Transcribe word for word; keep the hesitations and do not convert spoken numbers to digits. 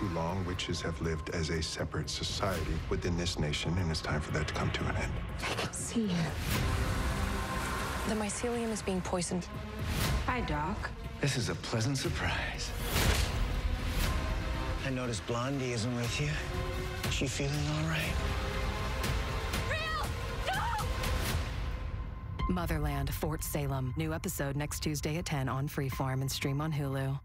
too long, witches have lived as a separate society within this nation, and it's time for that to come to an end. I don't see you. The mycelium is being poisoned. Hi, Doc. This is a pleasant surprise. I noticed Blondie isn't with you. Is she feeling all right? Real! No! Motherland: Fort Salem. New episode next Tuesday at ten on Freeform and stream on Hulu.